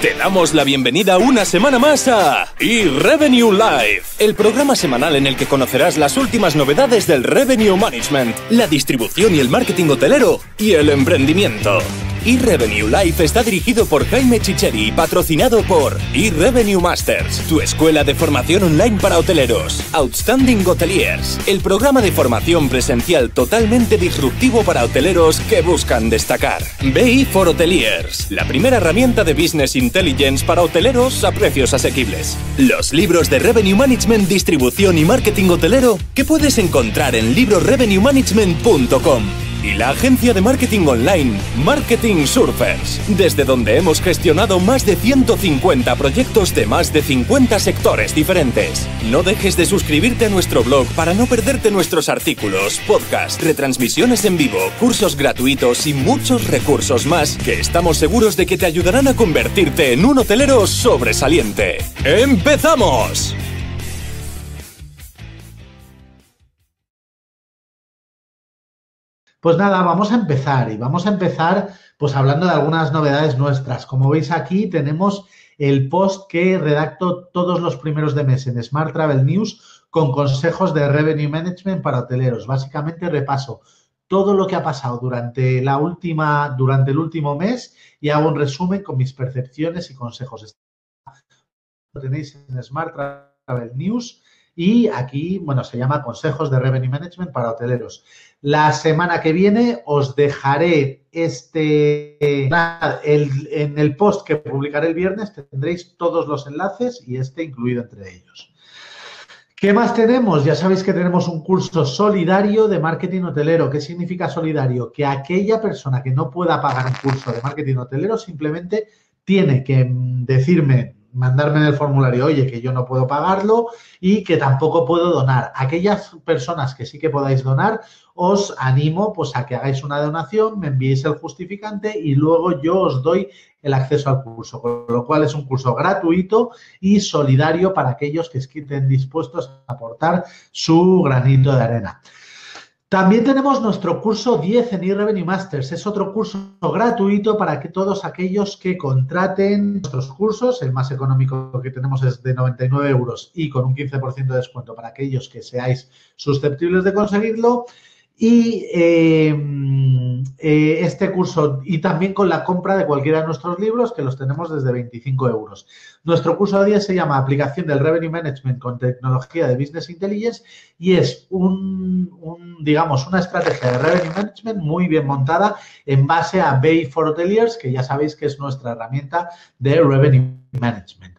Te damos la bienvenida una semana más a eRevenue Live, el programa semanal en el que conocerás las últimas novedades del Revenue Management, la distribución y el marketing hotelero y el emprendimiento. eRevenue Live está dirigido por Jaime Chicheri y patrocinado por eRevenue Masters, tu escuela de formación online para hoteleros, Outstanding Hoteliers, el programa de formación presencial totalmente disruptivo para hoteleros que buscan destacar, BI for Hoteliers, la primera herramienta de business intelligence para hoteleros a precios asequibles. Los libros de Revenue Management, Distribución y Marketing Hotelero que puedes encontrar en librorevenuemanagement.com y la agencia de marketing online Marketing Surfers, desde donde hemos gestionado más de 150 proyectos de más de 50 sectores diferentes. No dejes de suscribirte a nuestro blog para no perderte nuestros artículos, podcasts, retransmisiones en vivo, cursos gratuitos y muchos recursos más que estamos seguros de que te ayudarán a convertirte en un hotelero sobresaliente. ¡Empezamos! Pues nada, vamos a empezar pues hablando de algunas novedades nuestras. Como veis aquí tenemos el post que redacto todos los primeros de mes en Smart Travel News con consejos de Revenue Management para hoteleros. Básicamente repaso todo lo que ha pasado durante el último mes y hago un resumen con mis percepciones y consejos. Lo tenéis en Smart Travel News. Y aquí, bueno, se llama Consejos de Revenue Management para hoteleros. La semana que viene os dejaré en el post que publicaré el viernes tendréis todos los enlaces y este incluido entre ellos. ¿Qué más tenemos? Ya sabéis que tenemos un curso solidario de marketing hotelero. ¿Qué significa solidario? Que aquella persona que no pueda pagar un curso de marketing hotelero simplemente tiene que decirme, mandarme en el formulario, oye, que yo no puedo pagarlo y que tampoco puedo donar. Aquellas personas que sí que podáis donar, os animo pues a que hagáis una donación, me enviéis el justificante y luego yo os doy el acceso al curso, con lo cual es un curso gratuito y solidario para aquellos que estén dispuestos a aportar su granito de arena. También tenemos nuestro curso 10 en eRevenue Masters. Es otro curso gratuito para que todos aquellos que contraten nuestros cursos. El más económico que tenemos es de 99 € y con un 15% de descuento para aquellos que seáis susceptibles de conseguirlo. Y este curso, y también con la compra de cualquiera de nuestros libros, que los tenemos desde 25 €. Nuestro curso de día se llama Aplicación del Revenue Management con tecnología de Business Intelligence y es una estrategia de Revenue Management muy bien montada en base a Bay for Hoteliers, que ya sabéis que es nuestra herramienta de Revenue Management.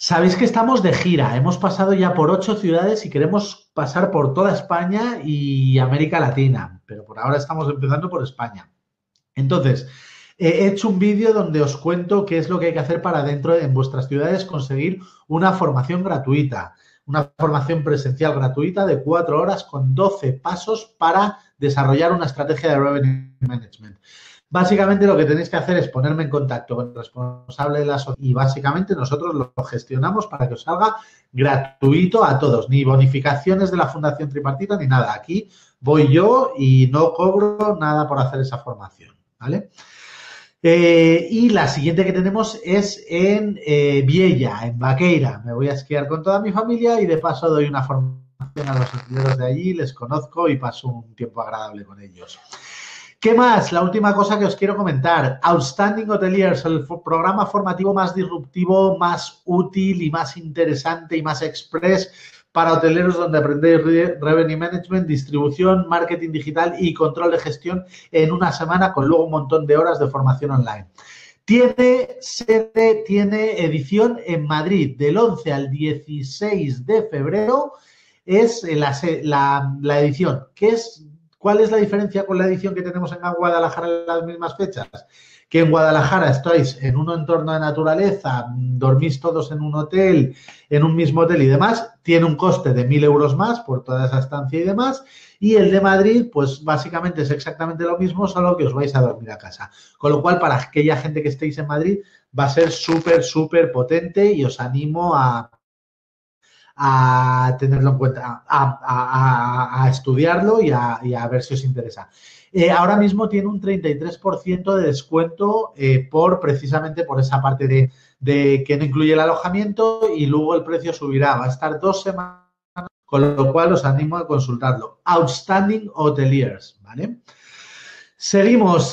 Sabéis que estamos de gira, hemos pasado ya por 8 ciudades y queremos pasar por toda España y América Latina, pero por ahora estamos empezando por España. Entonces, he hecho un vídeo donde os cuento qué es lo que hay que hacer para en vuestras ciudades conseguir una formación gratuita, una formación presencial gratuita de 4 horas con 12 pasos para desarrollar una estrategia de Revenue Management. Básicamente lo que tenéis que hacer es ponerme en contacto con el responsable de la asociación y básicamente nosotros lo gestionamos para que os salga gratuito a todos, ni bonificaciones de la Fundación Tripartita ni nada. Aquí voy yo y no cobro nada por hacer esa formación, ¿vale? Y la siguiente que tenemos es en Viella, en Baqueira. Me voy a esquiar con toda mi familia y de paso doy una formación a los hoteleros de allí, les conozco y paso un tiempo agradable con ellos. ¿Qué más? La última cosa que os quiero comentar. Outstanding Hoteliers, el programa formativo más disruptivo, más útil y más interesante y más express para hoteleros donde aprendéis Revenue Management, distribución, marketing digital y control de gestión en una semana con luego un montón de horas de formación online. Tiene sede, tiene edición en Madrid del 11 al 16 de febrero. Es la edición que es... ¿Cuál es la diferencia con la edición que tenemos en Guadalajara en las mismas fechas? Que en Guadalajara estáis en un entorno de naturaleza, dormís todos en un hotel, en un mismo hotel y demás, tiene un coste de 1.000 € más por toda esa estancia y demás, y el de Madrid, pues básicamente es exactamente lo mismo, solo que os vais a dormir a casa. Con lo cual, para aquella gente que estéis en Madrid, va a ser súper potente y os animo a a tenerlo en cuenta, a estudiarlo y a ver si os interesa. Ahora mismo tiene un 33% de descuento por precisamente por esa parte de que no incluye el alojamiento, y luego el precio subirá, va a estar 2 semanas, con lo cual os animo a consultarlo. Outstanding Hoteliers, ¿vale? Seguimos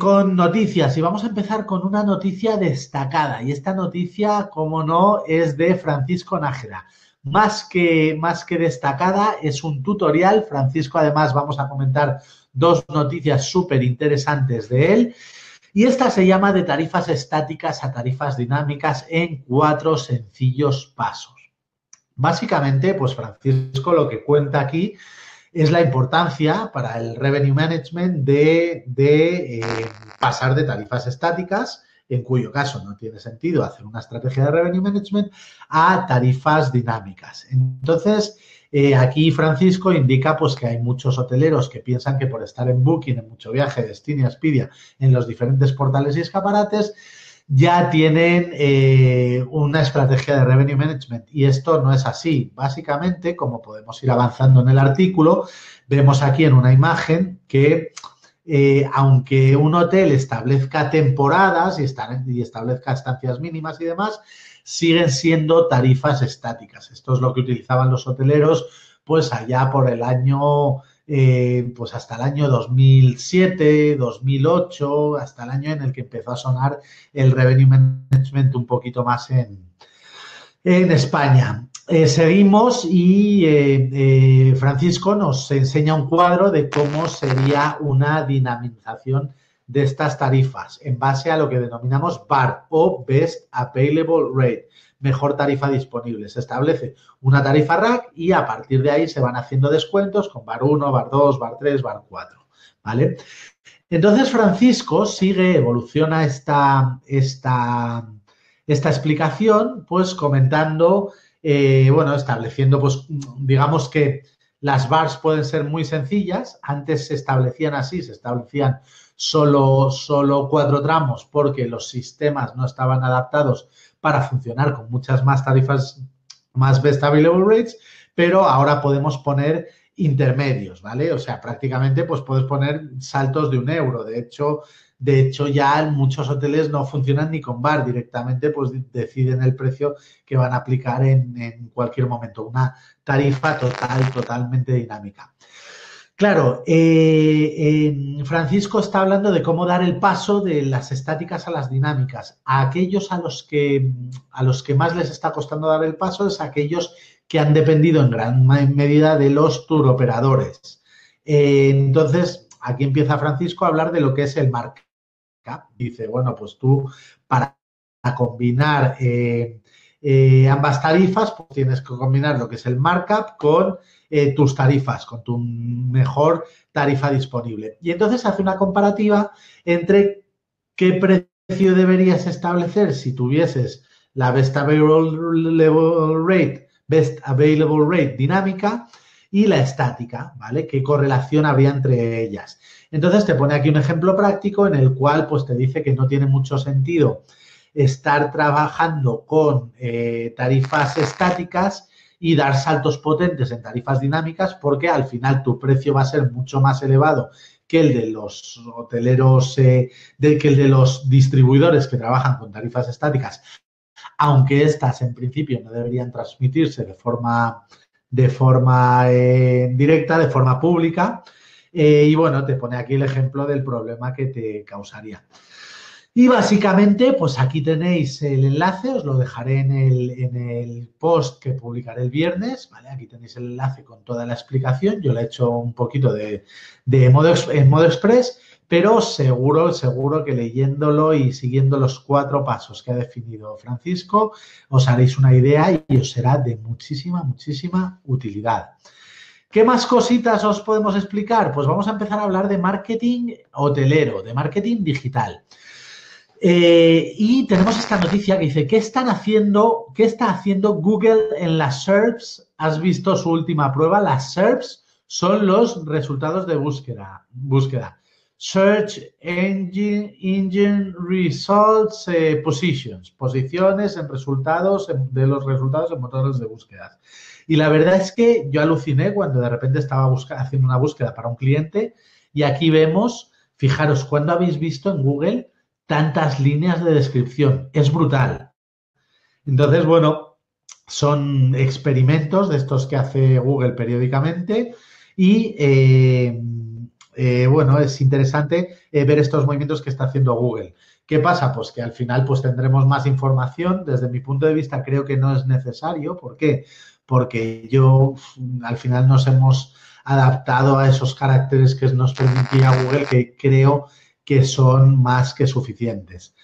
con noticias, y vamos a empezar con una noticia destacada, y esta noticia, como no, es de Francisco Nájera. Más que destacada, es un tutorial. Francisco, además, vamos a comentar 2 noticias súper interesantes de él, y esta se llama de tarifas estáticas a tarifas dinámicas en 4 sencillos pasos. Básicamente, pues Francisco lo que cuenta aquí es la importancia para el revenue management de pasar de tarifas estáticas, en cuyo caso no tiene sentido hacer una estrategia de revenue management, a tarifas dinámicas. Entonces, aquí Francisco indica pues que hay muchos hoteleros que piensan que por estar en Booking, en Mucho Viaje, Destiny, Expedia, en los diferentes portales y escaparates, ya tienen una estrategia de revenue management, y esto no es así. Básicamente, como podemos ir avanzando en el artículo, vemos aquí en una imagen que aunque un hotel establezca temporadas y establezca estancias mínimas y demás, siguen siendo tarifas estáticas. Esto es lo que utilizaban los hoteleros pues allá por el año, pues hasta el año 2007, 2008, hasta el año en el que empezó a sonar el revenue management un poquito más en España. Seguimos y Francisco nos enseña un cuadro de cómo sería una dinamización de estas tarifas en base a lo que denominamos BAR o Best Available Rate, mejor tarifa disponible. Se establece una tarifa rack y a partir de ahí se van haciendo descuentos con BAR 1, BAR 2, BAR 3, BAR 4, ¿vale? Entonces, Francisco evoluciona esta explicación, pues comentando, bueno, estableciendo, pues digamos que las BARs pueden ser muy sencillas. Antes se establecían así, se establecían solo 4 tramos porque los sistemas no estaban adaptados para funcionar con muchas más tarifas, más best available rates, pero ahora podemos poner intermedios, ¿vale? O sea, prácticamente pues puedes poner saltos de 1 euro. De hecho, ya muchos hoteles no funcionan ni con bar, directamente pues deciden el precio que van a aplicar en cualquier momento. Una tarifa totalmente dinámica. Claro, Francisco está hablando de cómo dar el paso de las estáticas a las dinámicas. A aquellos a los que más les está costando dar el paso es aquellos que han dependido en gran medida de los tour operadores. Entonces, aquí empieza Francisco a hablar de lo que es el markup. Dice, bueno, pues tú para combinar ambas tarifas, pues tienes que combinar lo que es el markup con tus tarifas, con tu mejor tarifa disponible. Y entonces hace una comparativa entre qué precio deberías establecer si tuvieses la Best Available Rate dinámica y la estática, ¿vale? ¿Qué correlación habría entre ellas? Entonces te pone aquí un ejemplo práctico en el cual pues te dice que no tiene mucho sentido estar trabajando con tarifas estáticas y dar saltos potentes en tarifas dinámicas, porque al final tu precio va a ser mucho más elevado que el de los hoteleros, que el de los distribuidores que trabajan con tarifas estáticas, aunque estas en principio no deberían transmitirse de forma directa, de forma pública. Y bueno, te pone aquí el ejemplo del problema que te causaría. Y básicamente, pues aquí tenéis el enlace, os lo dejaré en el post que publicaré el viernes, ¿vale? Aquí tenéis el enlace con toda la explicación. Yo le he hecho un poquito en modo express, pero seguro que leyéndolo y siguiendo los 4 pasos que ha definido Francisco, os haréis una idea y os será de muchísima utilidad. ¿Qué más cositas os podemos explicar? Pues vamos a empezar a hablar de marketing hotelero, de marketing digital. Y tenemos esta noticia que dice, ¿qué está haciendo Google en las SERPs? ¿Has visto su última prueba? Las SERPs son los resultados de búsqueda. Search engine results positions, posiciones en resultados, de los resultados en motores de búsqueda. Y la verdad es que yo aluciné cuando de repente estaba haciendo una búsqueda para un cliente y aquí vemos, fijaros, ¿cuándo habéis visto en Google tantas líneas de descripción? Es brutal. Entonces, bueno, son experimentos de estos que hace Google periódicamente y... bueno, es interesante ver estos movimientos que está haciendo Google. ¿Qué pasa? Pues que al final pues tendremos más información. Desde mi punto de vista creo que no es necesario. ¿Por qué? Porque yo al final nos hemos adaptado a esos caracteres que nos permitía Google, que creo que son más que suficientes.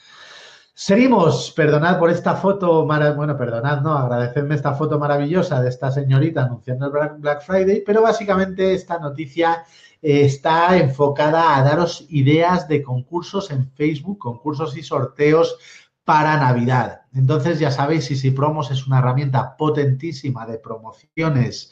Seguimos, perdonad por esta foto, bueno, perdonad, no, agradecedme esta foto maravillosa de esta señorita anunciando el Black Friday, pero básicamente esta noticia está enfocada a daros ideas de concursos en Facebook, concursos y sorteos para Navidad. Entonces, ya sabéis, Easy Promos es una herramienta potentísima de promociones,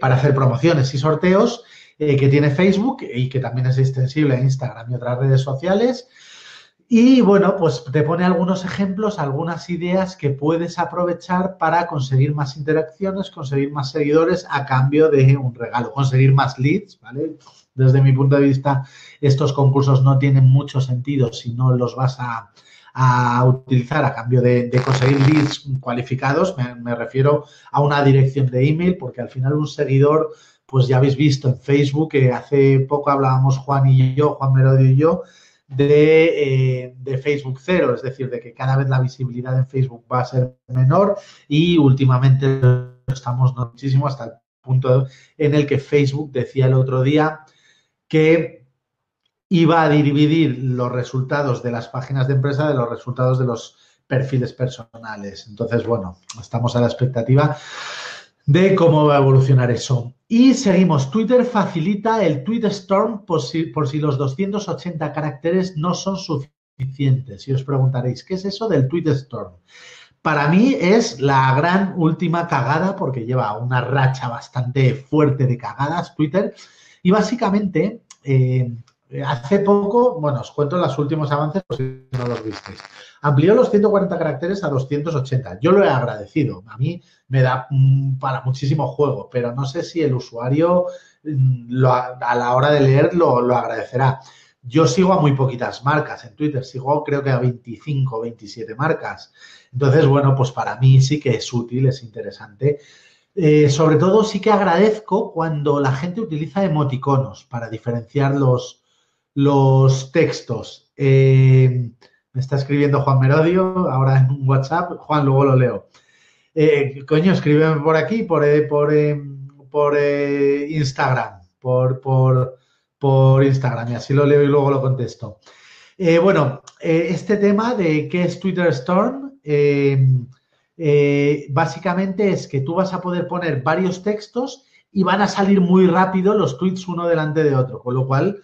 para hacer promociones y sorteos que tiene Facebook y que también es extensible a Instagram y otras redes sociales. Y, bueno, pues te pone algunos ejemplos, algunas ideas que puedes aprovechar para conseguir más interacciones, conseguir más seguidores a cambio de un regalo, conseguir más leads, ¿vale? Desde mi punto de vista, estos concursos no tienen mucho sentido si no los vas a utilizar a cambio de conseguir leads cualificados. Me refiero a una dirección de email, porque al final un seguidor, pues ya habéis visto en Facebook, que hace poco hablábamos Juan Merodio y yo, de Facebook cero, es decir, de que cada vez la visibilidad en Facebook va a ser menor y últimamente estamos muchísimo hasta el punto en el que Facebook decía el otro día que iba a dividir los resultados de las páginas de empresa de los resultados de los perfiles personales. Entonces, bueno, estamos a la expectativa de cómo va a evolucionar eso. Y seguimos. Twitter facilita el tweet storm por si los 280 caracteres no son suficientes. Y os preguntaréis, ¿qué es eso del tweet storm? Para mí es la gran última cagada, porque lleva una racha bastante fuerte de cagadas Twitter. Y básicamente, hace poco, bueno, os cuento los últimos avances por si no los visteis. Amplió los 140 caracteres a 280. Yo lo he agradecido. A mí me da para muchísimo juego, pero no sé si el usuario a la hora de leer lo agradecerá. Yo sigo a muy poquitas marcas en Twitter. Sigo creo que a 25 o 27 marcas. Entonces, bueno, pues para mí sí que es útil, es interesante. Sobre todo sí que agradezco cuando la gente utiliza emoticonos para diferenciar los textos. Me está escribiendo Juan Merodio ahora en un WhatsApp. Juan, luego lo leo. Coño, escríbeme por aquí, por Instagram. Por Instagram. Y así lo leo y luego lo contesto. Bueno, este tema de qué es Twitter Storm, básicamente es que tú vas a poder poner varios textos y van a salir muy rápido los tweets uno delante de otro, con lo cual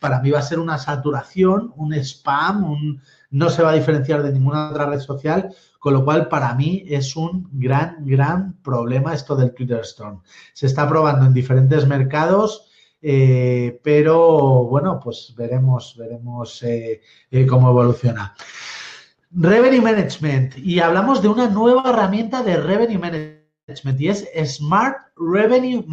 para mí va a ser una saturación, un spam, no se va a diferenciar de ninguna otra red social, con lo cual para mí es un gran problema esto del Twitter Storm. Se está probando en diferentes mercados, pero bueno, pues veremos cómo evoluciona. Revenue Management, y hablamos de una nueva herramienta de Revenue Management y es Smart Revenue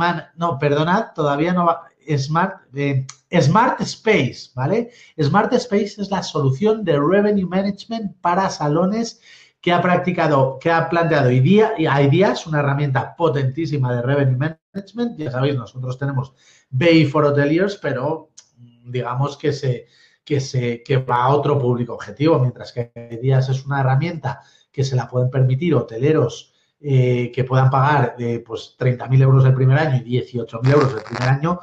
Smart Space, ¿vale? Smart Space es la solución de Revenue Management para salones que ha planteado Ideas, una herramienta potentísima de Revenue Management. Ya sabéis, nosotros tenemos Bay for Hoteliers, pero digamos que va a otro público objetivo, mientras que Ideas es una herramienta que se la pueden permitir hoteleros que puedan pagar pues 30.000 euros el primer año y 18.000 euros el primer año.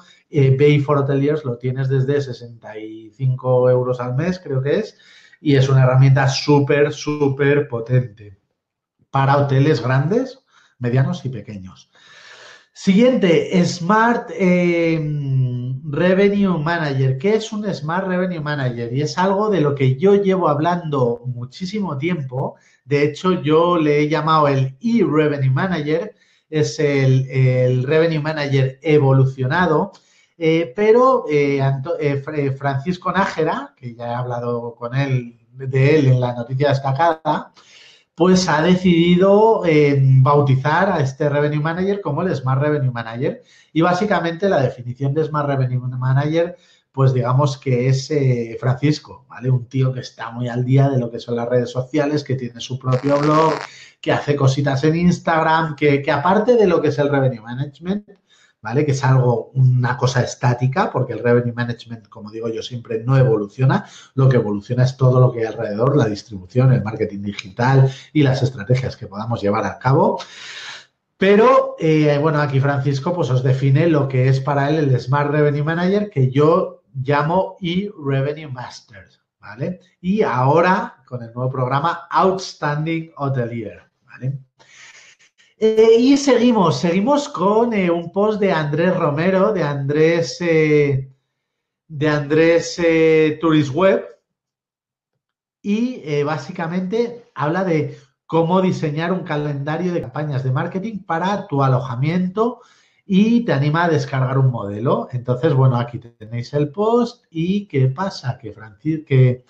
Bay for Hoteliers lo tienes desde 65 euros al mes, creo que es, y es una herramienta súper potente para hoteles grandes, medianos y pequeños. Siguiente, Smart Revenue Manager. ¿Qué es un Smart Revenue Manager? Y es algo de lo que yo llevo hablando muchísimo tiempo. De hecho, yo le he llamado el eRevenue Manager es el Revenue Manager evolucionado, pero Francisco Nájera, que ya he hablado con él, de él en la noticia destacada, pues ha decidido bautizar a este Revenue Manager como el Smart Revenue Manager. Y básicamente la definición de Smart Revenue Manager, pues digamos que es Francisco, ¿vale? Un tío que está muy al día de lo que son las redes sociales, que tiene su propio blog, que hace cositas en Instagram, que aparte de lo que es el Revenue Management, ¿vale? Que es algo, una cosa estática, porque el Revenue Management, como digo yo siempre, no evoluciona. Lo que evoluciona es todo lo que hay alrededor, la distribución, el marketing digital y las estrategias que podamos llevar a cabo. Pero, bueno, aquí Francisco pues os define lo que es para él el Smart Revenue Manager, que yo llamo eRevenue Masters, ¿vale? Y ahora, con el nuevo programa Outstanding Hotelier, ¿vale? Y seguimos con un post de Andrés Romero, de Andrés Turisweb, y básicamente habla de cómo diseñar un calendario de campañas de marketing para tu alojamiento y te anima a descargar un modelo. Entonces, bueno, aquí tenéis el post y ¿qué pasa? Que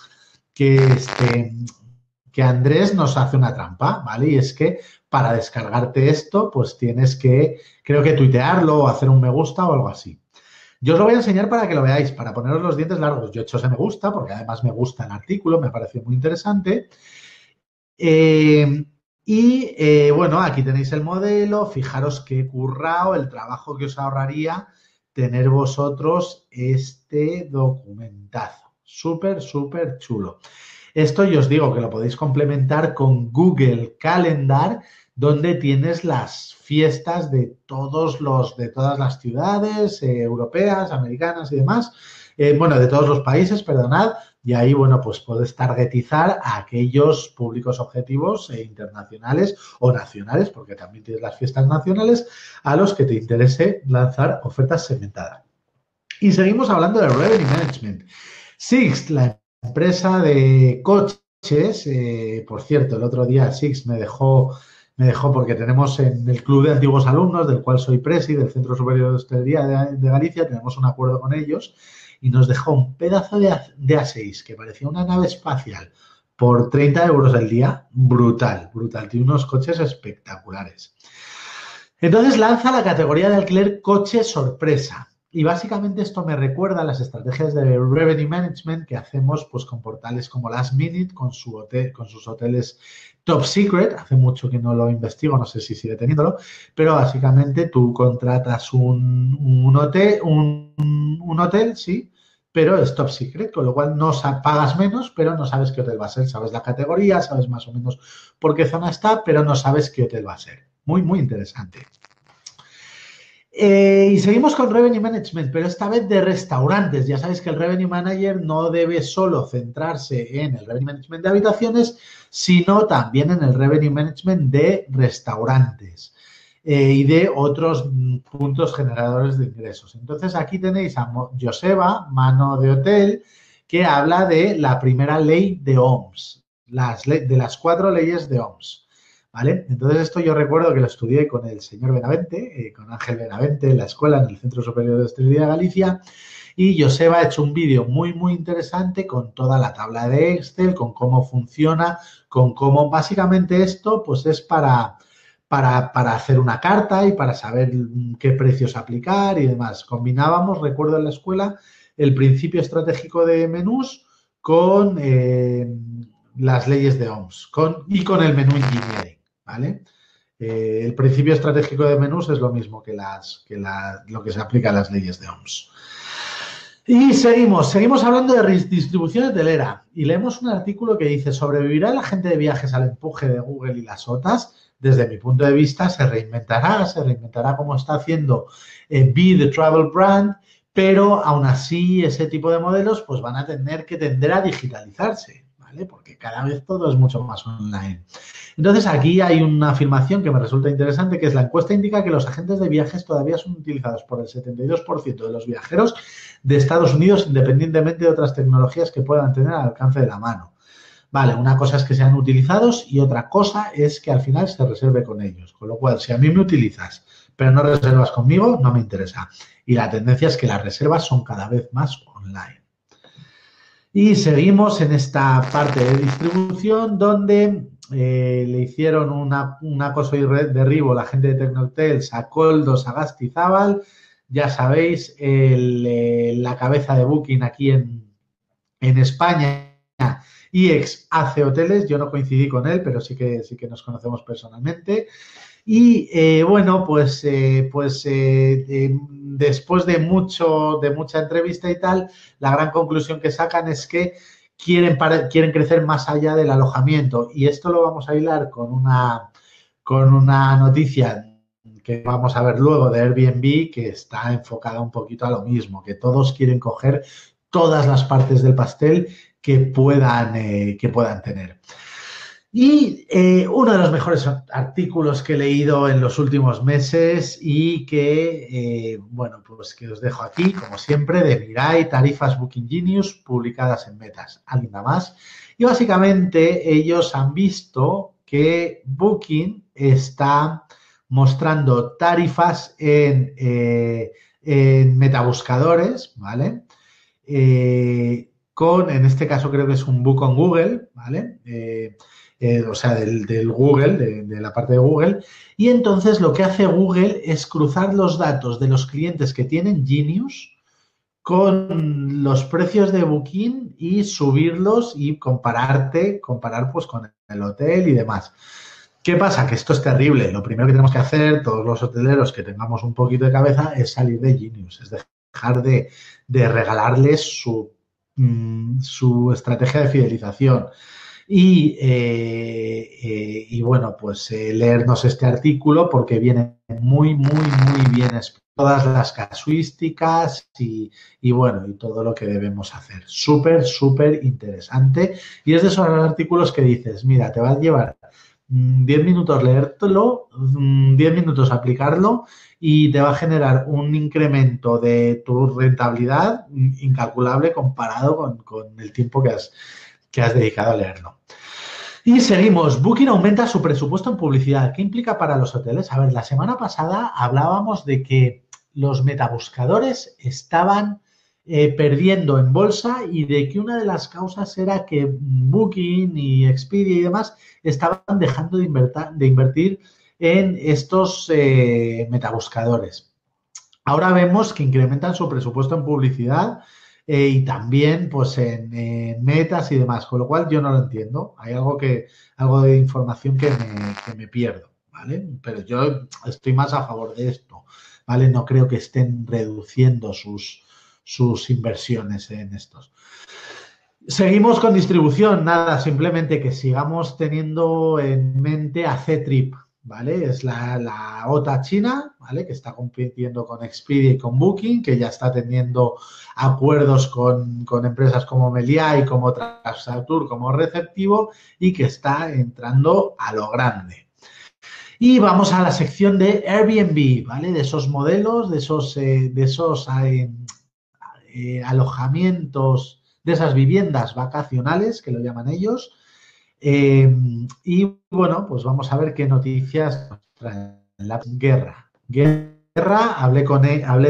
que Andrés nos hace una trampa, ¿vale? Y es que para descargarte esto, pues tienes que, creo que tuitearlo o hacer un me gusta o algo así. Yo os lo voy a enseñar para que lo veáis, para poneros los dientes largos. Yo he hecho ese me gusta porque además me gusta el artículo, me parece muy interesante. Bueno, aquí tenéis el modelo. Fijaros qué currao, el trabajo que os ahorraría tener vosotros este documentazo. Súper, súper chulo. Esto yo os digo que lo podéis complementar con Google Calendar, donde tienes las fiestas de todas las ciudades europeas, americanas y demás. Bueno, de todos los países, perdonad. Y ahí, bueno, pues puedes targetizar a aquellos públicos objetivos internacionales o nacionales, porque también tienes las fiestas nacionales, a los que te interese lanzar ofertas segmentadas. Y seguimos hablando de Revenue Management. SIXT, la empresa de coches, por cierto, el otro día SIXT me dejó porque tenemos en el Club de Antiguos Alumnos, del cual soy presi, del Centro Superior de Hostelería de Galicia, tenemos un acuerdo con ellos, y nos dejó un pedazo de A6 que parecía una nave espacial por 30 euros al día. Brutal, brutal. Tiene unos coches espectaculares. Entonces, lanza la categoría de alquiler coche sorpresa. Y básicamente esto me recuerda a las estrategias de Revenue Management que hacemos pues con portales como Last Minute, con sus hoteles Top Secret. Hace mucho que no lo investigo, no sé si sigue teniéndolo, pero básicamente tú contratas un hotel, sí, pero es Top Secret, con lo cual no pagas menos, pero no sabes qué hotel va a ser. Sabes la categoría, sabes más o menos por qué zona está, pero no sabes qué hotel va a ser. Muy, muy interesante. Y seguimos con Revenue Management, pero esta vez de restaurantes. Ya sabéis que el Revenue Manager no debe solo centrarse en el Revenue Management de habitaciones, sino también en el Revenue Management de restaurantes y de otros puntos generadores de ingresos. Entonces, aquí tenéis a Joseba, mano de hotel, que habla de la primera ley de OMS, de las 4 leyes de OMS. ¿Vale? Entonces, esto yo recuerdo que lo estudié con el señor Benavente, con Ángel Benavente en la escuela, en el Centro Superior de Hostelería de Galicia, y Joseba ha hecho un vídeo muy, muy interesante con toda la tabla de Excel, con cómo funciona, con cómo básicamente esto pues es para hacer una carta y para saber qué precios aplicar y demás. Combinábamos, recuerdo en la escuela, el principio estratégico de menús con las leyes de OMS y con el menú engineering. ¿Vale? El principio estratégico de menús es lo mismo que lo que se aplica a las leyes de OMS. Y seguimos hablando de distribución hotelera. Y leemos un artículo que dice: ¿sobrevivirá la gente de viajes al empuje de Google y las OTAs? Desde mi punto de vista, se reinventará como está haciendo Be the Travel Brand, pero aún así ese tipo de modelos pues van a tener que tender a digitalizarse. Porque cada vez todo es mucho más online. Entonces, aquí hay una afirmación que me resulta interesante, que es: la encuesta indica que los agentes de viajes todavía son utilizados por el 72% de los viajeros de Estados Unidos, independientemente de otras tecnologías que puedan tener al alcance de la mano. Vale, una cosa es que sean utilizados y otra cosa es que al final se reserve con ellos. Con lo cual, si a mí me utilizas, pero no reservas conmigo, no me interesa. Y la tendencia es que las reservas son cada vez más online. Y seguimos en esta parte de distribución donde le hicieron una cosa de ribo la gente de Tecnotels a Coldo Sagastizábal. Ya sabéis, la cabeza de Booking aquí en España y ex hace hoteles. Yo no coincidí con él, pero sí que nos conocemos personalmente. Y bueno, pues después de mucha entrevista y tal, la gran conclusión que sacan es que quieren crecer más allá del alojamiento. Y esto lo vamos a hilar con una noticia que vamos a ver luego de Airbnb, que está enfocada un poquito a lo mismo, que todos quieren coger todas las partes del pastel que puedan tener. Y uno de los mejores artículos que he leído en los últimos meses y que, bueno, pues que os dejo aquí, como siempre, de Mirai, Tarifas Booking Genius, publicadas en Metas. ¿Alguien más? Y básicamente ellos han visto que Booking está mostrando tarifas en metabuscadores, ¿vale? En este caso creo que es un book on Google, ¿vale? O sea, del Google, de la parte de Google. Y entonces lo que hace Google es cruzar los datos de los clientes que tienen Genius con los precios de Booking y subirlos y comparar pues con el hotel y demás. ¿Qué pasa? Que esto es terrible. Lo primero que tenemos que hacer todos los hoteleros que tengamos un poquito de cabeza es salir de Genius, es dejar de regalarles su estrategia de fidelización. Y bueno, pues leernos este artículo porque viene muy, muy, muy bien todas las casuísticas y bueno, y todo lo que debemos hacer. Súper, súper interesante. Y es de esos artículos que dices, mira, te va a llevar 10 minutos leértelo, 10 minutos aplicarlo y te va a generar un incremento de tu rentabilidad incalculable comparado con el tiempo que has dedicado a leerlo. Y seguimos. Booking aumenta su presupuesto en publicidad. ¿Qué implica para los hoteles? A ver, la semana pasada hablábamos de que los metabuscadores estaban perdiendo en bolsa y de que una de las causas era que Booking y Expedia y demás estaban dejando de invertir en estos metabuscadores. Ahora vemos que incrementan su presupuesto en publicidad y también pues en metas y demás, con lo cual yo no lo entiendo. Hay algo de información que me pierdo, ¿vale? Pero yo estoy más a favor de esto, ¿vale? No creo que estén reduciendo sus inversiones en estos. Seguimos con distribución, nada, simplemente que sigamos teniendo en mente a Ctrip, ¿vale? Es la OTA china, ¿vale? Que está compitiendo con Expedia y con Booking, que ya está teniendo acuerdos con empresas como Meliá y como Traxatur como receptivo y que está entrando a lo grande. Y vamos a la sección de Airbnb, ¿vale? De esos modelos, de esos alojamientos, de esas viviendas vacacionales, que lo llaman ellos. Y bueno, pues vamos a ver qué noticias nos traen. La guerra. Guerra, hablé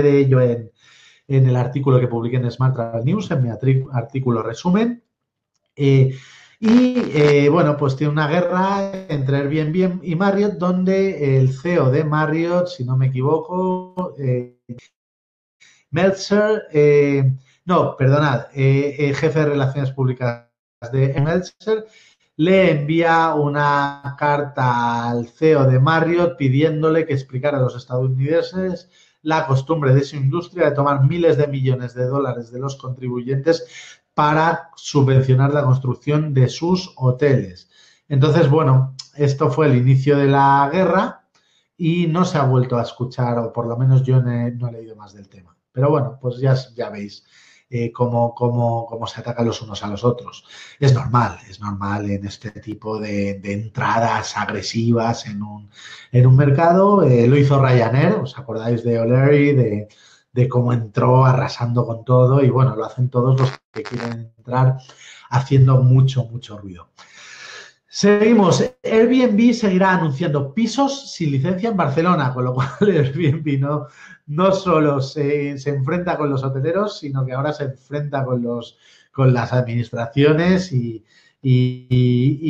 de ello en el artículo que publiqué en Smart Travel News, en mi artículo resumen. Bueno, pues tiene una guerra entre Airbnb y Marriott, donde el CEO de Marriott, si no me equivoco, Meltzer, jefe de Relaciones Públicas de Meltzer, le envía una carta al CEO de Marriott pidiéndole que explicara a los estadounidenses la costumbre de su industria de tomar miles de millones de dólares de los contribuyentes para subvencionar la construcción de sus hoteles. Entonces, bueno, esto fue el inicio de la guerra y no se ha vuelto a escuchar, o por lo menos yo no he leído más del tema. Pero bueno, pues ya veis cómo se atacan los unos a los otros. Es normal en este tipo de entradas agresivas en un mercado. Lo hizo Ryanair, ¿os acordáis de O'Leary, de, de cómo entró arrasando con todo y, bueno, lo hacen todos los que quieren entrar haciendo mucho, mucho ruido. Seguimos. Airbnb seguirá anunciando pisos sin licencia en Barcelona, con lo cual Airbnb no solo se enfrenta con los hoteleros, sino que ahora se enfrenta con las administraciones y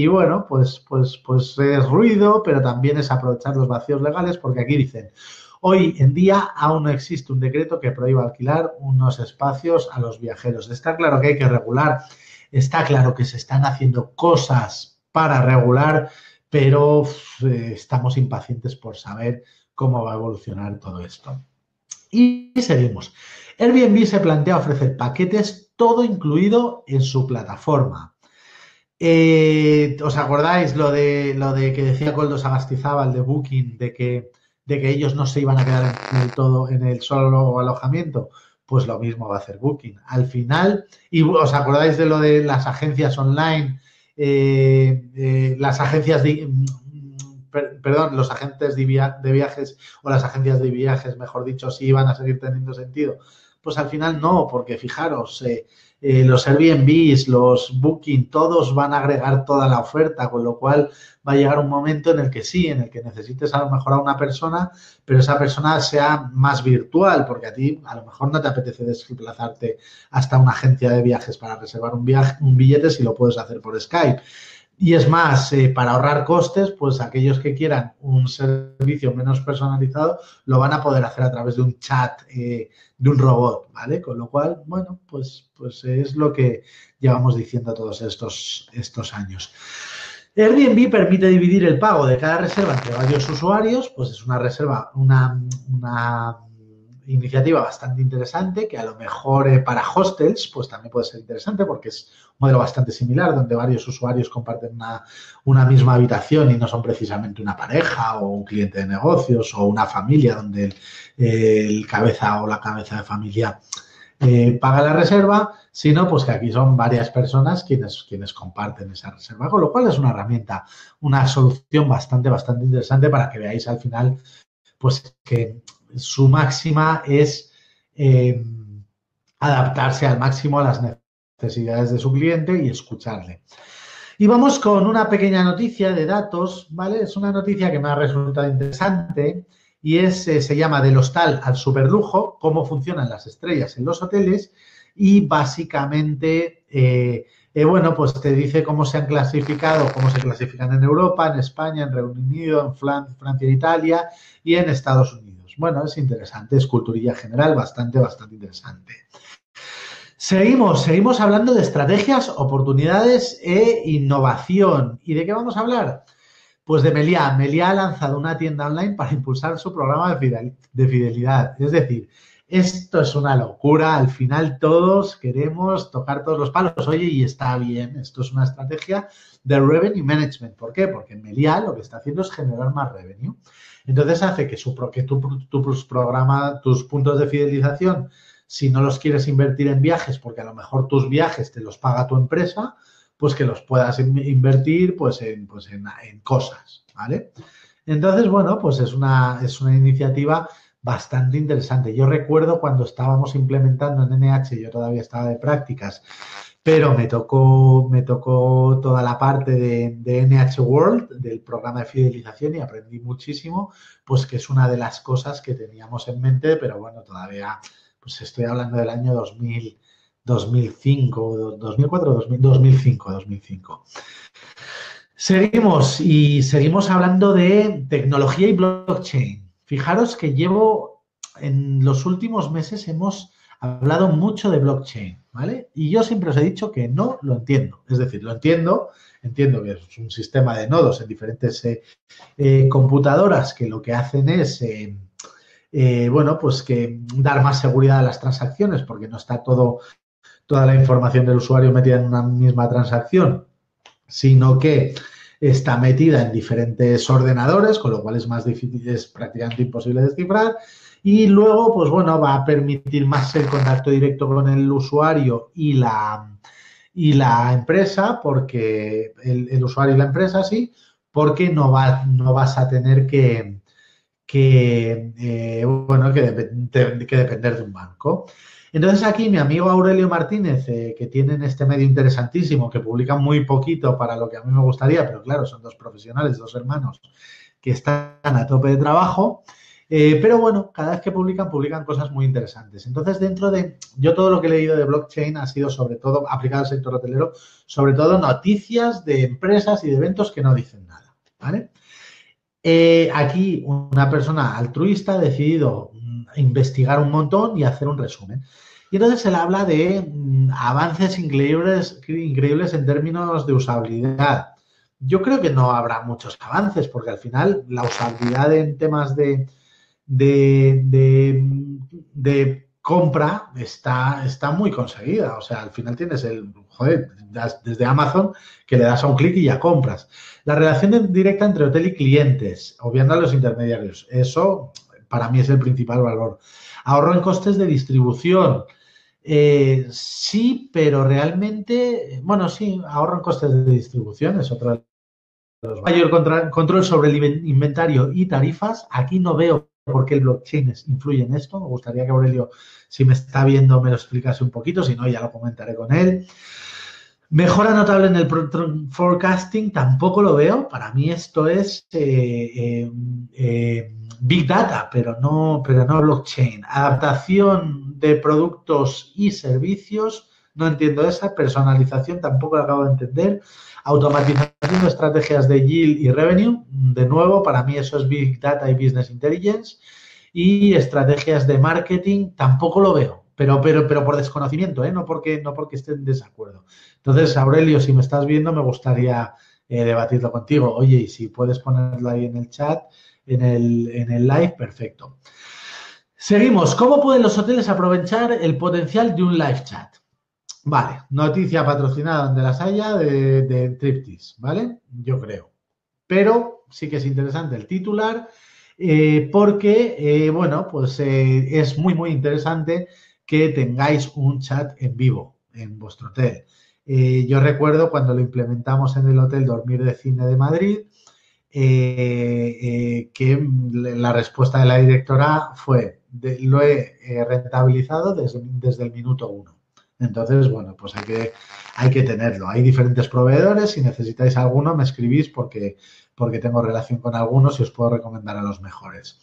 bueno, pues es ruido, pero también es aprovechar los vacíos legales, porque aquí dicen: hoy en día aún no existe un decreto que prohíba alquilar unos espacios a los viajeros. Está claro que hay que regular, está claro que se están haciendo cosas para regular, pero estamos impacientes por saber cómo va a evolucionar todo esto. Y seguimos. Airbnb se plantea ofrecer paquetes todo incluido en su plataforma. ¿Os acordáis lo de que decía Coldo Sagastizábal de Booking, de que ellos no se iban a quedar en el solo alojamiento? Pues lo mismo va a hacer Booking. Al final, y os acordáis de lo de las agencias online, los agentes de viajes o las agencias de viajes, mejor dicho, si iban a seguir teniendo sentido. Pues al final no, porque fijaros, los Airbnbs, los Booking, todos van a agregar toda la oferta, con lo cual va a llegar un momento en el que sí, en el que necesites a lo mejor a una persona, pero esa persona sea más virtual, porque a ti a lo mejor no te apetece desplazarte hasta una agencia de viajes para reservar un billete si lo puedes hacer por Skype. Y es más, para ahorrar costes, pues aquellos que quieran un servicio menos personalizado lo van a poder hacer a través de un chat, de un robot, ¿vale? Con lo cual, bueno, pues es lo que llevamos diciendo todos estos años. Airbnb permite dividir el pago de cada reserva entre varios usuarios, pues es una reserva, una iniciativa bastante interesante, que a lo mejor para hostels pues también puede ser interesante, porque es un modelo bastante similar donde varios usuarios comparten una misma habitación y no son precisamente una pareja o un cliente de negocios o una familia donde el cabeza o la cabeza de familia paga la reserva, sino pues que aquí son varias personas quienes comparten esa reserva, con lo cual es una herramienta, una solución bastante interesante para que veáis al final pues que su máxima es adaptarse al máximo a las necesidades de su cliente y escucharle. Y vamos con una pequeña noticia de datos, ¿vale? Es una noticia que me ha resultado interesante y se llama Del hostal al superlujo, cómo funcionan las estrellas en los hoteles, y básicamente, bueno, pues te dice cómo se han clasificado, cómo se clasifican en Europa, en España, en Reino Unido, en Francia e Italia y en Estados Unidos. Bueno, es interesante, es culturilla general, bastante interesante. Seguimos hablando de estrategias, oportunidades e innovación. ¿Y de qué vamos a hablar? Pues de Meliá. Meliá ha lanzado una tienda online para impulsar su programa de fidelidad. Es decir, esto es una locura. Al final todos queremos tocar todos los palos. Oye, y está bien. Esto es una estrategia de revenue management. ¿Por qué? Porque Meliá lo que está haciendo es generar más revenue. Entonces hace que tus puntos de fidelización, si no los quieres invertir en viajes, porque a lo mejor tus viajes te los paga tu empresa, pues que los puedas invertir en cosas, ¿vale? Entonces, bueno, pues es una iniciativa bastante interesante. Yo recuerdo cuando estábamos implementando en NH, yo todavía estaba de prácticas, pero me tocó toda la parte de NH World, del programa de fidelización, y aprendí muchísimo, pues que es una de las cosas que teníamos en mente, pero bueno, todavía, pues estoy hablando del año 2005. Seguimos hablando de tecnología y blockchain. Fijaros que en los últimos meses hemos hablado mucho de blockchain, ¿vale? Y yo siempre os he dicho que no lo entiendo. Es decir, lo entiendo que es un sistema de nodos en diferentes computadoras que lo que hacen es, bueno, pues que dar más seguridad a las transacciones, porque no está toda la información del usuario metida en una misma transacción, sino que está metida en diferentes ordenadores, con lo cual es más difícil, es prácticamente imposible descifrar. Y luego, pues bueno, va a permitir más el contacto directo con el usuario y la empresa, porque el usuario y la empresa, sí, porque no vas a tener que que depender de un banco. Entonces, aquí mi amigo Aurelio Martínez, que tienen este medio interesantísimo, que publican muy poquito para lo que a mí me gustaría, pero claro, son dos profesionales, dos hermanos, que están a tope de trabajo, pero bueno, cada vez que publican, publican cosas muy interesantes. Entonces, dentro de... Yo todo lo que he leído de blockchain ha sido sobre todo, aplicado al sector hotelero, sobre todo noticias de empresas y de eventos que no dicen nada, ¿vale? Aquí una persona altruista ha decidido investigar un montón y hacer un resumen. Y entonces él habla de avances increíbles en términos de usabilidad. Yo creo que no habrá muchos avances porque al final la usabilidad en temas de compra está muy conseguida. O sea, al final tienes desde Amazon que le das a un clic y ya compras. La relación directa entre hotel y clientes, obviando a los intermediarios. Eso, para mí, es el principal valor. Ahorro en costes de distribución. Sí, pero realmente... Bueno, sí, ahorro en costes de distribución es otra de los valores. Mayor control sobre el inventario y tarifas. Aquí no veo por qué el blockchain influye en esto. Me gustaría que Aurelio, si me está viendo, me lo explicase un poquito. Si no, ya lo comentaré con él. Mejora notable en el forecasting, tampoco lo veo. Para mí esto es Big Data, pero no blockchain. Adaptación de productos y servicios, no entiendo esa. Personalización, tampoco la acabo de entender. Automatización de estrategias de yield y revenue, de nuevo, para mí eso es Big Data y Business Intelligence. Y estrategias de marketing, tampoco lo veo. Pero por desconocimiento, ¿eh? No porque esté en desacuerdo. Entonces, Aurelio, si me estás viendo, me gustaría debatirlo contigo. Oye, y si puedes ponerlo ahí en el chat, en el live, perfecto. Seguimos. ¿Cómo pueden los hoteles aprovechar el potencial de un live chat? Vale, noticia patrocinada donde las haya de Triptis, ¿vale? Yo creo. Pero sí que es interesante el titular porque, bueno, pues es muy, muy interesante que tengáis un chat en vivo en vuestro hotel. Yo recuerdo cuando lo implementamos en el Hotel Dormir de Cine de Madrid, que la respuesta de la directora fue, lo he rentabilizado desde el minuto 1. Entonces, bueno, pues hay que tenerlo. Hay diferentes proveedores. Si necesitáis alguno, me escribís porque tengo relación con algunos y os puedo recomendar a los mejores.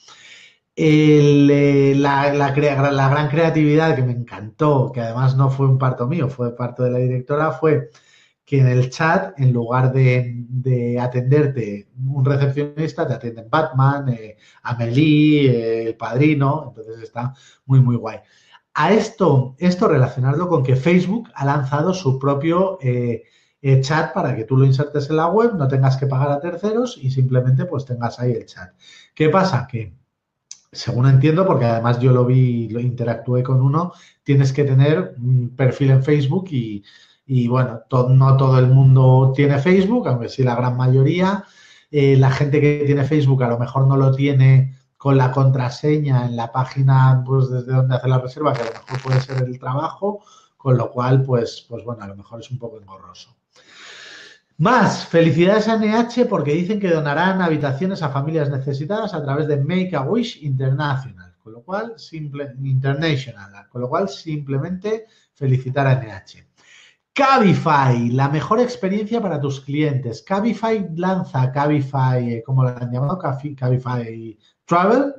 La gran creatividad que me encantó, que además no fue un parto mío, fue parto de la directora, fue que en el chat, en lugar de atenderte un recepcionista, te atienden Batman, Amelie, El Padrino. Entonces está muy, muy guay. A esto relacionarlo con que Facebook ha lanzado su propio chat para que tú lo insertes en la web, no tengas que pagar a terceros y simplemente pues tengas ahí el chat. ¿Qué pasa? Que, según entiendo, porque además yo lo vi, lo interactué con uno, tienes que tener un perfil en Facebook y bueno, no todo el mundo tiene Facebook, aunque sí la gran mayoría. La gente que tiene Facebook a lo mejor no lo tiene con la contraseña en la página, pues, desde donde hacer la reserva, que a lo mejor puede ser el trabajo, con lo cual, pues bueno, a lo mejor es un poco engorroso. Más, felicidades a NH porque dicen que donarán habitaciones a familias necesitadas a través de Make-A-Wish International, con lo cual simplemente felicitar a NH. Cabify, la mejor experiencia para tus clientes. Cabify lanza Cabify, ¿cómo la han llamado? Cabify Travel.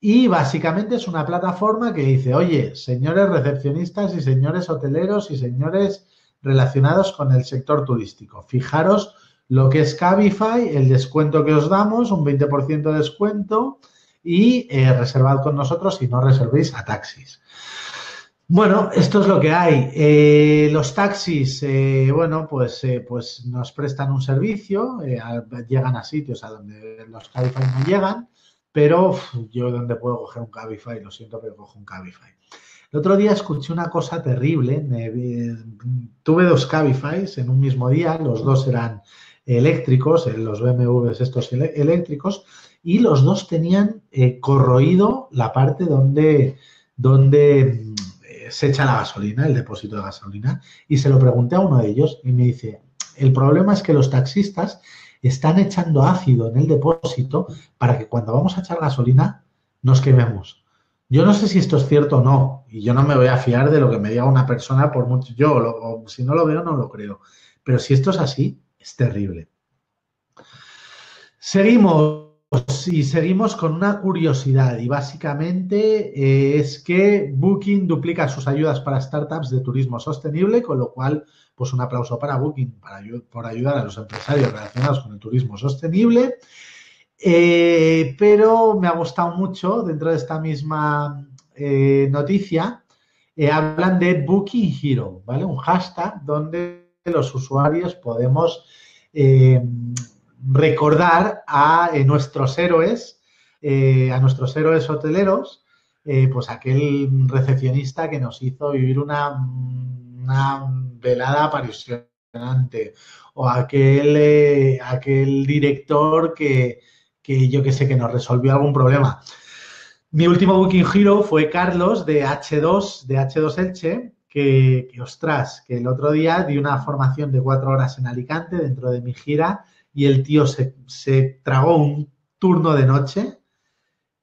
Y básicamente es una plataforma que dice, oye, señores recepcionistas y señores hoteleros y señores relacionados con el sector turístico, fijaros lo que es Cabify, el descuento que os damos, un 20% de descuento y reservad con nosotros y no reservéis a taxis. Bueno, esto es lo que hay. Los taxis, bueno, pues nos prestan un servicio, llegan a sitios a donde los Cabify no llegan, pero yo donde puedo coger un Cabify, lo siento, pero cojo un Cabify. El otro día escuché una cosa terrible. Tuve dos Cabifys en un mismo día, los dos eran eléctricos, los BMWs estos eléctricos, y los dos tenían corroído la parte donde se echa la gasolina, el depósito de gasolina, y se lo pregunté a uno de ellos y me dice, el problema es que los taxistas están echando ácido en el depósito para que cuando vamos a echar gasolina nos quememos. Yo no sé si esto es cierto o no, y yo no me voy a fiar de lo que me diga una persona por mucho. Yo, si no lo veo, no lo creo. Pero si esto es así, es terrible. Seguimos. Y seguimos con una curiosidad y básicamente es que Booking duplica sus ayudas para startups de turismo sostenible, con lo cual, pues un aplauso para Booking por ayudar a los empresarios relacionados con el turismo sostenible. Pero me ha gustado mucho, dentro de esta misma noticia, hablan de Booking Hero, ¿vale? Un hashtag donde los usuarios podemos... recordar a nuestros héroes hoteleros, pues aquel recepcionista que nos hizo vivir una velada apasionante, o aquel director que yo que sé, que nos resolvió algún problema. Mi último Booking Hero fue Carlos de H2 Elche, que ostras, que el otro día di una formación de 4 horas en Alicante dentro de mi gira. Y el tío se tragó un turno de noche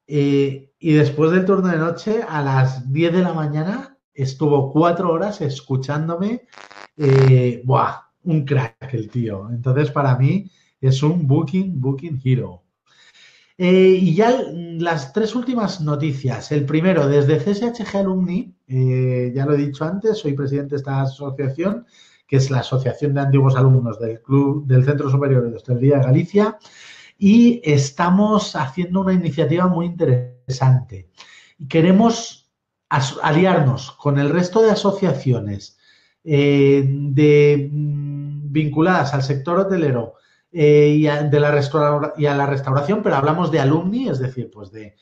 y después del turno de noche a las 10 de la mañana estuvo 4 horas escuchándome. ¡Buah! Un crack el tío. Entonces, para mí es un Booking Hero. Y ya las 3 últimas noticias. El primero, desde CSHG Alumni, ya lo he dicho antes, soy presidente de esta asociación, que es la Asociación de Antiguos Alumnos del Centro Superior de Hostelería de Galicia, y estamos haciendo una iniciativa muy interesante. Queremos aliarnos con el resto de asociaciones vinculadas al sector hotelero y a la restauración, pero hablamos de alumni, es decir, pues del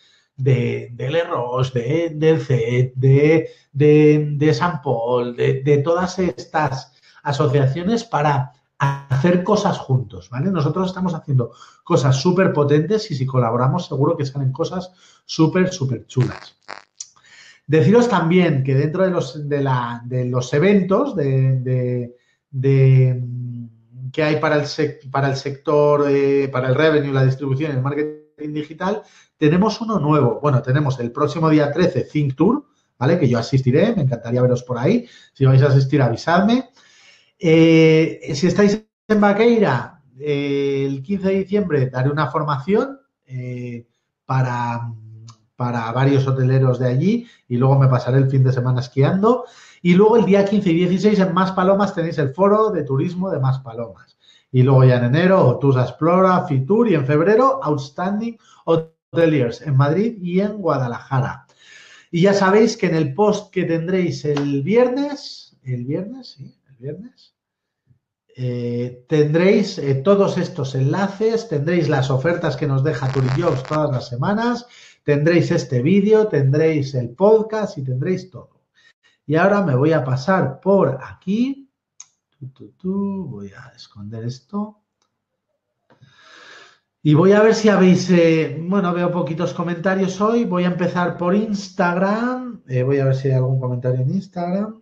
Erros, del CET, de San Paul, de todas estas asociaciones, para hacer cosas juntos, ¿vale? Nosotros estamos haciendo cosas súper potentes y si colaboramos seguro que salen cosas súper chulas. Deciros también que dentro de los eventos que hay para el sector, para el revenue, la distribución y el marketing digital, tenemos uno nuevo. Bueno, tenemos el próximo día 13 Think Tour, ¿vale? Que yo asistiré, me encantaría veros por ahí. Si vais a asistir, avisadme. Si estáis en Baqueira, el 15 de diciembre daré una formación para varios hoteleros de allí y luego me pasaré el fin de semana esquiando. Y luego el día 15 y 16 en Más Palomas tenéis el foro de turismo de Más Palomas. Y luego ya en enero, Otusa Explora, Fitur, y en febrero, Outstanding Hoteliers en Madrid y en Guadalajara. Y ya sabéis que en el post que tendréis el viernes, tendréis todos estos enlaces, tendréis las ofertas que nos deja TourJobs todas las semanas, tendréis este vídeo, tendréis el podcast y tendréis todo. Y ahora me voy a pasar por aquí. Voy a esconder esto. Y voy a ver si habéis... bueno, veo poquitos comentarios hoy. Voy a empezar por Instagram. Voy a ver si hay algún comentario en Instagram.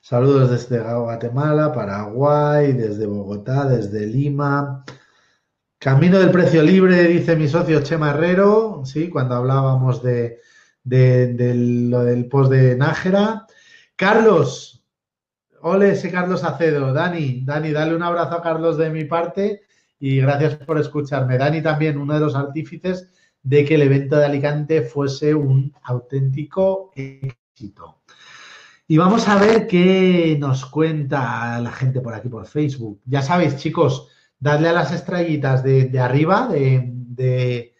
Saludos desde Guatemala, Paraguay, desde Bogotá, desde Lima. Camino del precio libre, dice mi socio Chema Herrero, sí, cuando hablábamos de lo del post de Nájera. Carlos, ole ese Carlos Acedo. Dani, dale un abrazo a Carlos de mi parte y gracias por escucharme. Dani también, uno de los artífices de que el evento de Alicante fuese un auténtico éxito. Y vamos a ver qué nos cuenta la gente por aquí, por Facebook. Ya sabéis, chicos, dadle a las estrellitas de arriba de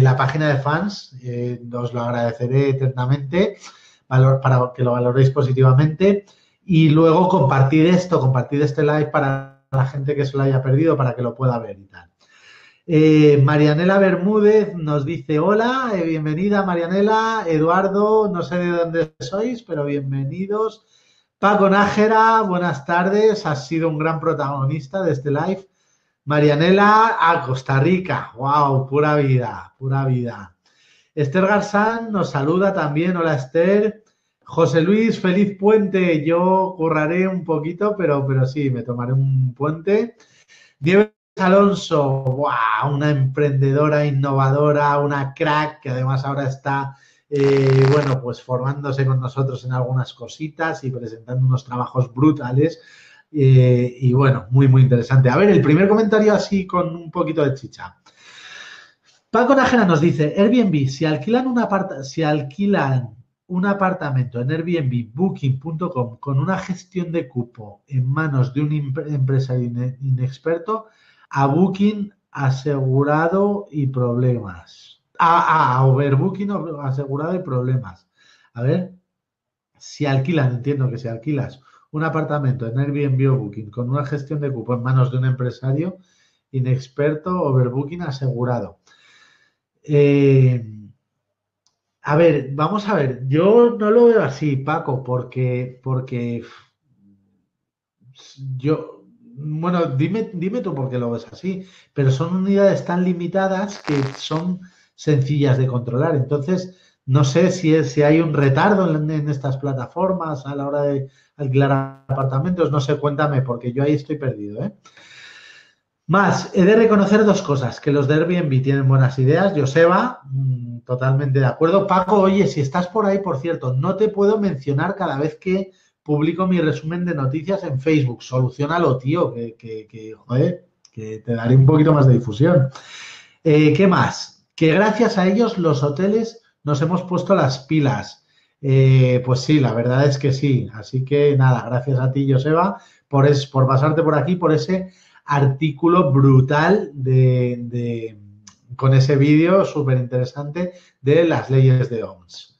la página de fans. Os lo agradeceré eternamente para que lo valoréis positivamente. Y luego compartid este live para la gente que se lo haya perdido, para que lo pueda ver y tal. Marianela Bermúdez nos dice hola, bienvenida Marianela. Eduardo, no sé de dónde sois, pero bienvenidos. Paco Nájera, buenas tardes, has sido un gran protagonista de este live. Marianela, a Costa Rica, wow, pura vida, pura vida. Esther Garzán nos saluda también, hola Esther. José Luis, feliz puente. Yo curraré un poquito, pero sí, me tomaré un puente. Diego Alonso, ¡buah! Una emprendedora, innovadora, una crack, que además ahora está, bueno, pues formándose con nosotros en algunas cositas y presentando unos trabajos brutales. Y bueno, muy, muy interesante. A ver, el primer comentario así con un poquito de chicha. Paco Nájera nos dice, Airbnb, si alquilan un apartamento en Airbnb, Booking.com, con una gestión de cupo en manos de un empresario inexperto, a Booking asegurado y problemas. A Overbooking asegurado y problemas. A ver, si alquilan, entiendo que si alquilas un apartamento en Airbnb o Booking con una gestión de cupo en manos de un empresario inexperto, Overbooking asegurado. A ver, vamos a ver. Yo no lo veo así, Paco, porque yo, bueno, dime tú por qué lo ves así, pero son unidades tan limitadas que son sencillas de controlar. Entonces, no sé si hay un retardo en estas plataformas a la hora de alquilar apartamentos. No sé, cuéntame, porque yo ahí estoy perdido, ¿eh? Más, he de reconocer dos cosas, que los de Airbnb tienen buenas ideas. Joseba, totalmente de acuerdo. Paco, oye, si estás por ahí, por cierto, no te puedo mencionar cada vez que publico mi resumen de noticias en Facebook. Solucionalo, tío, que te daré un poquito más de difusión. ¿Qué más? Que gracias a ellos los hoteles nos hemos puesto las pilas. Pues sí, la verdad es que sí. Así que nada, gracias a ti, Joseba, por pasarte por aquí, por ese artículo brutal con ese vídeo súper interesante de las leyes de OMS.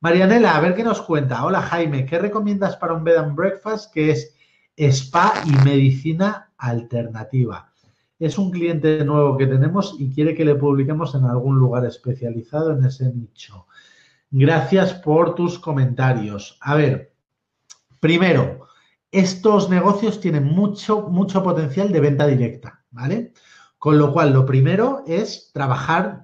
Marianela, a ver qué nos cuenta. Hola, Jaime, ¿qué recomiendas para un bed and breakfast que es spa y medicina alternativa? Es un cliente nuevo que tenemos y quiere que le publiquemos en algún lugar especializado en ese nicho. Gracias por tus comentarios. A ver, primero, estos negocios tienen mucho, mucho potencial de venta directa, ¿vale? Con lo cual, lo primero es trabajar,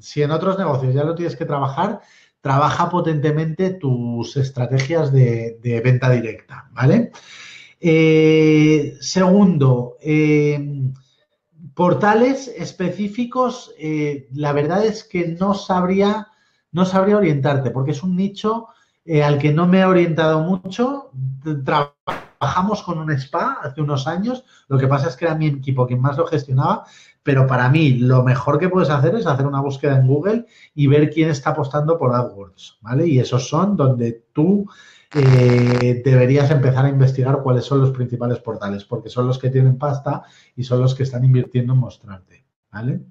si en otros negocios ya lo tienes que trabajar, trabaja potentemente tus estrategias de venta directa, ¿vale? Segundo, portales específicos, la verdad es que no sabría orientarte, porque es un nicho al que no me he orientado mucho. Trabajamos con un spa hace unos años, lo que pasa es que era mi equipo quien más lo gestionaba, pero para mí lo mejor que puedes hacer es hacer una búsqueda en Google y ver quién está apostando por AdWords, ¿vale? Y esos son donde tú deberías empezar a investigar cuáles son los principales portales, porque son los que tienen pasta y son los que están invirtiendo en mostrarte, ¿vale?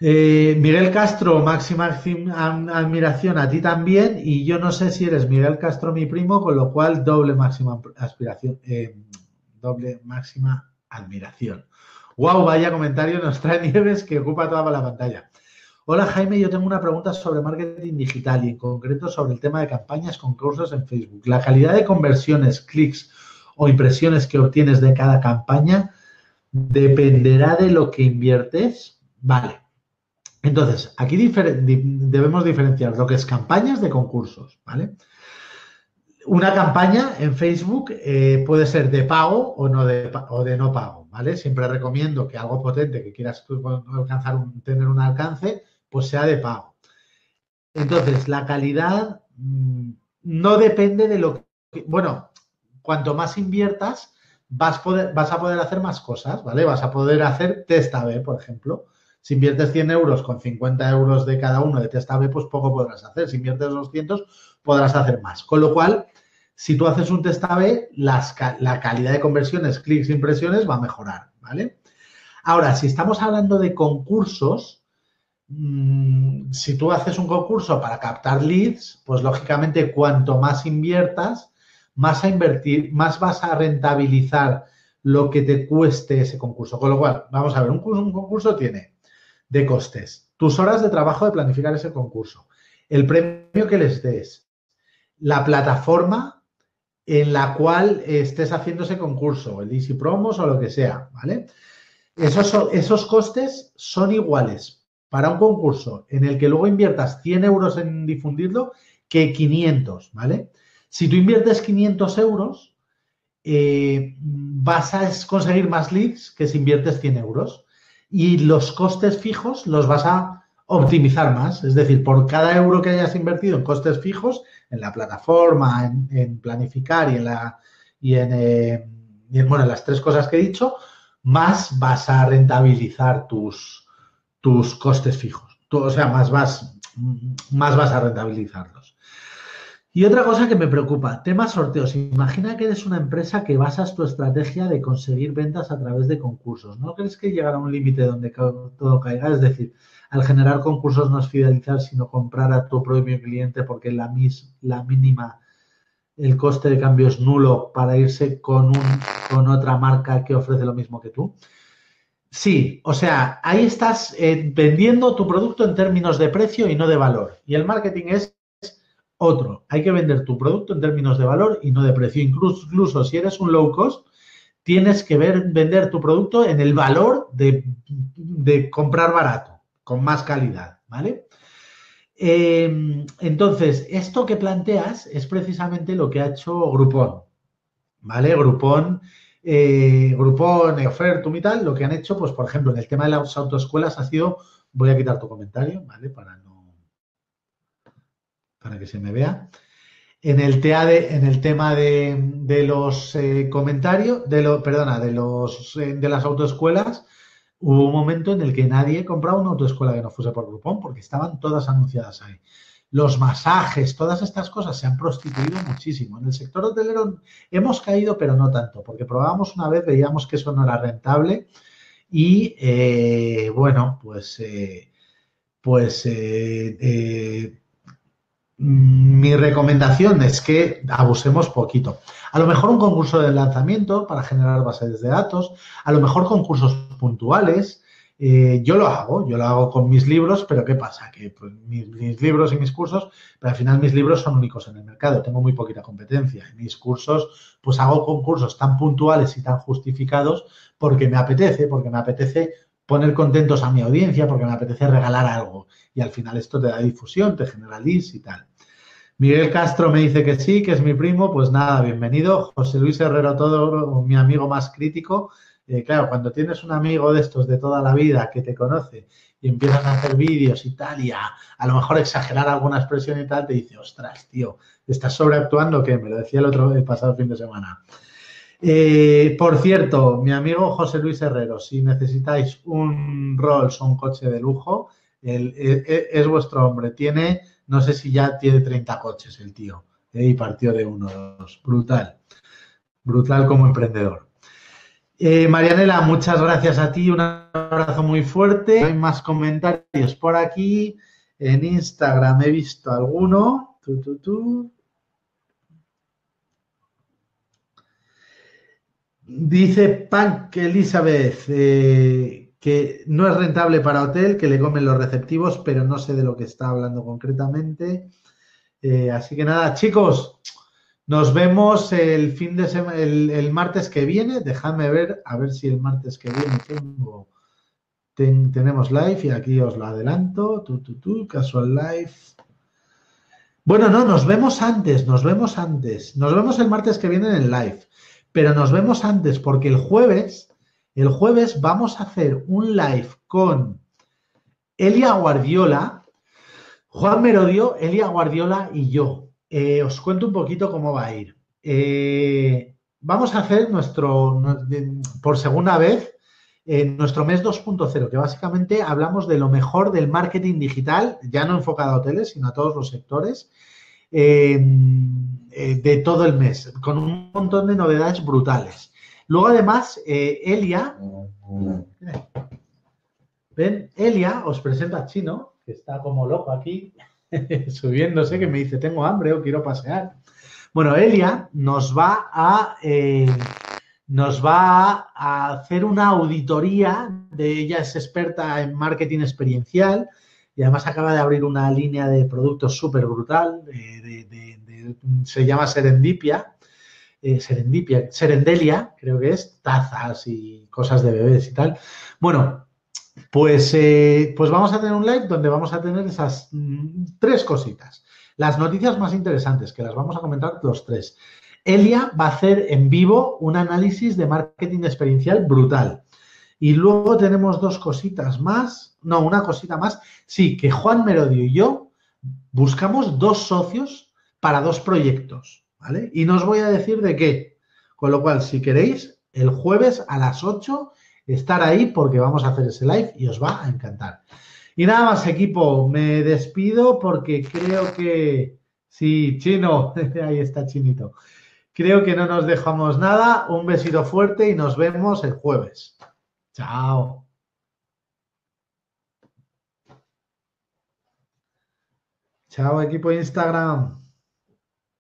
Miguel Castro, máxima admiración a ti también, y yo no sé si eres Miguel Castro mi primo, con lo cual doble máxima admiración. Wow, vaya comentario nos trae Nieves, que ocupa toda la pantalla. Hola, Jaime, yo tengo una pregunta sobre marketing digital y en concreto sobre el tema de campañas con cursos en Facebook. La calidad de conversiones, clics o impresiones que obtienes de cada campaña dependerá de lo que inviertes. Vale. Entonces, aquí debemos diferenciar lo que es campañas de concursos, ¿vale? Una campaña en Facebook puede ser de pago o de no pago, ¿vale? Siempre recomiendo que algo potente que quieras alcanzar, tener un alcance, pues sea de pago. Entonces, la calidad no depende de lo que... Bueno, cuanto más inviertas, vas a poder hacer más cosas, ¿vale? Vas a poder hacer test A/B, por ejemplo. Si inviertes 100 euros con 50 euros de cada uno de test A/B, pues poco podrás hacer. Si inviertes 200, podrás hacer más. Con lo cual, si tú haces un test A/B, la calidad de conversiones, clics, impresiones va a mejorar, ¿vale? Ahora, si estamos hablando de concursos, si tú haces un concurso para captar leads, pues lógicamente cuanto más inviertas, más vas a rentabilizar lo que te cueste ese concurso. Con lo cual, vamos a ver, un concurso tiene de costes, tus horas de trabajo de planificar ese concurso, el premio que les des, la plataforma en la cual estés haciendo ese concurso, el Easy Promos o lo que sea, ¿vale? Esos costes son iguales para un concurso en el que luego inviertas 100 euros en difundirlo que 500, ¿vale? Si tú inviertes 500 euros, vas a conseguir más leads que si inviertes 100 euros. Y los costes fijos los vas a optimizar más. Es decir, por cada euro que hayas invertido en costes fijos, en la plataforma, en planificar y en la... Y en las tres cosas que he dicho, más vas a rentabilizar tus costes fijos. Más vas a rentabilizarlos. Y otra cosa que me preocupa, tema sorteos. Imagina que eres una empresa que basas tu estrategia de conseguir ventas a través de concursos. ¿No crees que llegar a un límite donde todo caiga? Es decir, al generar concursos no es fidelizar, sino comprar a tu propio cliente porque la mínima... el coste de cambio es nulo para irse con otra marca que ofrece lo mismo que tú. Sí, o sea, ahí estás vendiendo tu producto en términos de precio y no de valor. Y el marketing es otro. Hay que vender tu producto en términos de valor y no de precio. Incluso si eres un low cost, tienes que vender tu producto en el valor de comprar barato, con más calidad, ¿vale? Entonces, esto que planteas es precisamente lo que ha hecho Groupon, ¿vale? Groupon, Offertum y tal, lo que han hecho, pues, por ejemplo, en el tema de las autoescuelas ha sido, voy a quitar tu comentario, ¿vale? Para que se me vea. En el tema de las autoescuelas, hubo un momento en el que nadie compraba una autoescuela que no fuese por Groupon porque estaban todas anunciadas ahí. Los masajes, todas estas cosas se han prostituido muchísimo. En el sector hotelero hemos caído, pero no tanto, porque probábamos una vez, veíamos que eso no era rentable y, mi recomendación es que abusemos poquito. A lo mejor un concurso de lanzamiento para generar bases de datos, a lo mejor concursos puntuales. Yo lo hago con mis libros, pero ¿qué pasa? Que pues, mis libros y mis cursos, pero al final mis libros son únicos en el mercado, tengo muy poquita competencia. En mis cursos, pues hago concursos tan puntuales y tan justificados porque me apetece poner contentos a mi audiencia, porque me apetece regalar algo. Y al final esto te da difusión, te genera leads y tal. Miguel Castro me dice que sí, que es mi primo. Pues nada, bienvenido. José Luis Herrero, todo mi amigo más crítico. Claro, cuando tienes un amigo de estos de toda la vida que te conoce y empiezas a hacer vídeos y tal, y a lo mejor exagerar alguna expresión y tal, te dice, ostras, tío, estás sobreactuando, que me lo decía el pasado fin de semana. Por cierto, mi amigo José Luis Herrero, si necesitáis un Rolls o un coche de lujo, es vuestro hombre. Tiene, no sé si ya tiene 30 coches el tío, y partió de uno o dos. Brutal, brutal como emprendedor. Marianela, muchas gracias a ti, un abrazo muy fuerte. Hay más comentarios por aquí, en Instagram he visto alguno. Dice Punk Elizabeth que no es rentable para hotel, que le comen los receptivos, pero no sé de lo que está hablando concretamente. Así que nada, chicos, nos vemos el fin de semana, el martes que viene. Dejadme ver, a ver si el martes que viene tenemos live, y aquí os lo adelanto, casual live. Bueno, no, nos vemos el martes que viene en el live. Pero nos vemos antes porque el jueves vamos a hacer un live con Elia Guardiola, Juan Merodio, Elia Guardiola y yo. Os cuento un poquito cómo va a ir. Vamos a hacer por segunda vez, nuestro mes 2.0, que básicamente hablamos de lo mejor del marketing digital, ya no enfocado a hoteles, sino a todos los sectores. De todo el mes, con un montón de novedades brutales. Luego, además, Elia, os presento a Chino, que está como loco aquí, subiéndose, que me dice, tengo hambre o quiero pasear. Bueno, Elia nos va a hacer una auditoría, ella es experta en marketing experiencial y además acaba de abrir una línea de productos súper brutal, se llama Serendelia, creo que es, tazas y cosas de bebés y tal. Bueno, Pues vamos a tener un live donde vamos a tener esas tres cositas. Las noticias más interesantes, que las vamos a comentar los tres. Elia va a hacer en vivo un análisis de marketing experiencial brutal. Y luego tenemos dos cositas más. No, una cosita más. Sí, que Juan Merodio y yo buscamos dos socios para dos proyectos, ¿vale? Y no os voy a decir de qué. Con lo cual, si queréis, el jueves a las 8 estar ahí porque vamos a hacer ese live y os va a encantar. Y nada más, equipo, me despido porque creo que... Sí, Chino, ahí está Chinito. Creo que no nos dejamos nada. Un besito fuerte y nos vemos el jueves. Chao. Chao, equipo Instagram.